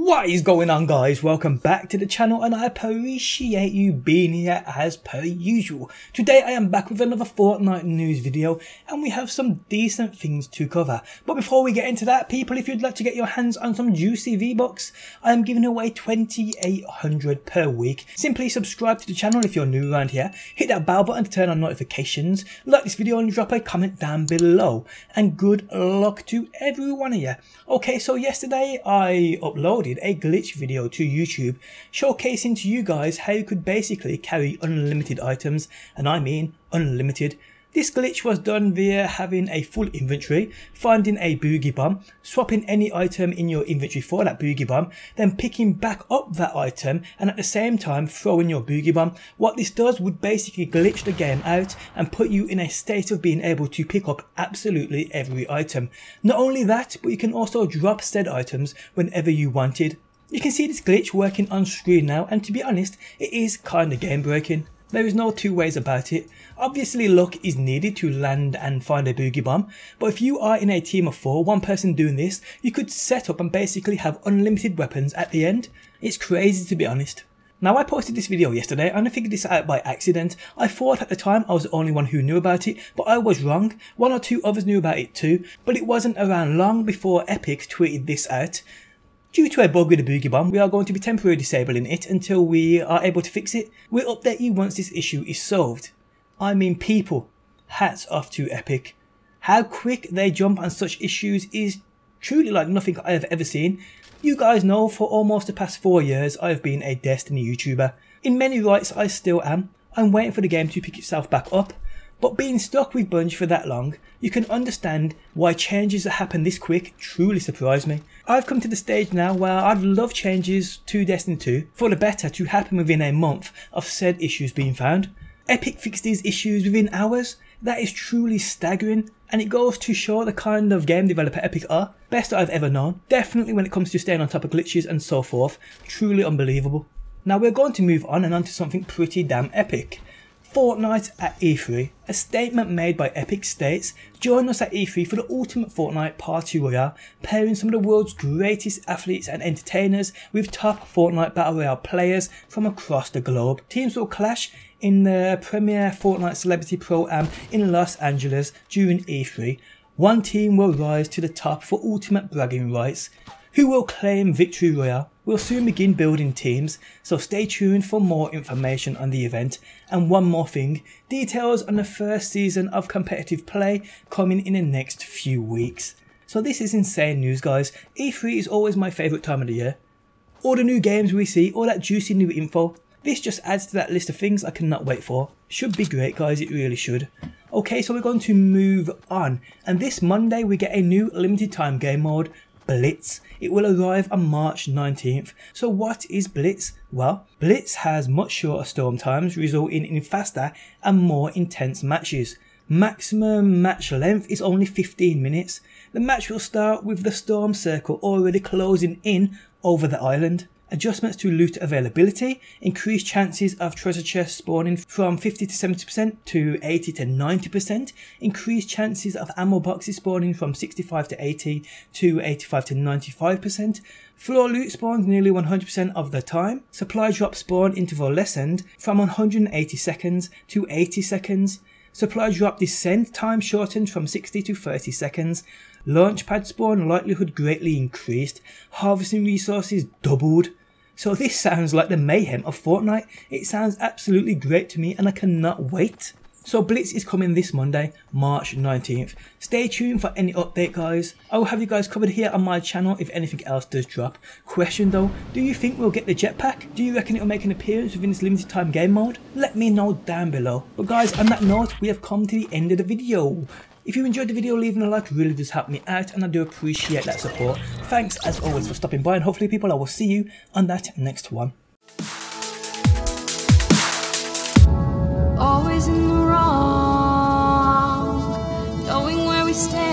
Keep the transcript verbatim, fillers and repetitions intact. What is going on, guys? Welcome back to the channel, and I appreciate you being here as per usual. Today I am back with another Fortnite news video, and we have some decent things to cover. But before we get into that, people, if you'd like to get your hands on some juicy V-Bucks, I am giving away twenty-eight hundred per week. Simply subscribe to the channel if you're new around here, hit that bell button to turn on notifications, like this video and drop a comment down below, and good luck to every one of you. Okay, so yesterday I uploaded a glitch video to YouTube showcasing to you guys how you could basically carry unlimited items, and I mean unlimited. This glitch was done via having a full inventory, finding a boogie bomb, swapping any item in your inventory for that boogie bomb, then picking back up that item and at the same time throwing your boogie bomb. What this does would basically glitch the game out and put you in a state of being able to pick up absolutely every item. Not only that, but you can also drop said items whenever you wanted. You can see this glitch working on screen now, and to be honest, it is kinda game breaking. There is no two ways about it. Obviously luck is needed to land and find a boogie bomb, but if you are in a team of four, one person doing this, you could set up and basically have unlimited weapons at the end. It's crazy, to be honest. Now, I posted this video yesterday and I figured this out by accident. I thought at the time I was the only one who knew about it, but I was wrong. One or two others knew about it too, but it wasn't around long before Epic tweeted this out. Due to a bug with the boogie bomb, we are going to be temporarily disabling it until we are able to fix it. We'll update you once this issue is solved. I mean, people, hats off to Epic. How quick they jump on such issues is truly like nothing I have ever seen. You guys know for almost the past four years I have been a Destiny YouTuber. In many rights I still am. I'm waiting for the game to pick itself back up. But being stuck with Bungie for that long, you can understand why changes that happen this quick truly surprise me. I've come to the stage now where I'd love changes to Destiny two for the better to happen within a month of said issues being found. Epic fixed these issues within hours. That is truly staggering, and it goes to show the kind of game developer Epic are. Best I've ever known, definitely when it comes to staying on top of glitches and so forth. Truly unbelievable. Now we're going to move on and onto something pretty damn epic. Fortnite at E three. A statement made by Epic states, "Join us at E three for the ultimate Fortnite party royale, pairing some of the world's greatest athletes and entertainers with top Fortnite battle royale players from across the globe. Teams will clash in the premier Fortnite Celebrity Pro-Am in Los Angeles during E three. One team will rise to the top for ultimate bragging rights. Who will claim Victory Royale? We'll soon begin building teams, so stay tuned for more information on the event. And one more thing, details on the first season of competitive play coming in the next few weeks." So this is insane news, guys. E three is always my favourite time of the year. All the new games we see, all that juicy new info, this just adds to that list of things I cannot wait for. Should be great, guys, it really should. Okay, so we're going to move on, and this Monday we get a new limited time game mode, Blitz. It will arrive on March nineteenth. So what is Blitz? Well, Blitz has much shorter storm times, resulting in faster and more intense matches. Maximum match length is only fifteen minutes. The match will start with the storm circle already closing in over the island. Adjustments to loot availability, increased chances of treasure chests spawning from fifty to seventy percent to eighty to ninety percent, increased chances of ammo boxes spawning from sixty-five to eighty to eighty-five to ninety-five percent, floor loot spawns nearly one hundred percent of the time, supply drop spawn interval lessened from one hundred eighty seconds to eighty seconds, supply drop descent time shortened from sixty to thirty seconds, launchpad spawn likelihood greatly increased, harvesting resources doubled. So this sounds like the mayhem of Fortnite. It sounds absolutely great to me, and I cannot wait. So Blitz is coming this Monday, March nineteenth. Stay tuned for any update, guys. I will have you guys covered here on my channel if anything else does drop. Question though, do you think we'll get the jetpack? Do you reckon it'll make an appearance within this limited time game mode? Let me know down below. But guys, on that note, we have come to the end of the video. If you enjoyed the video, leaving a like really does help me out, and I do appreciate that support. Thanks as always for stopping by, and hopefully people, I will see you on that next one. Always in the wrong, knowing where we stand.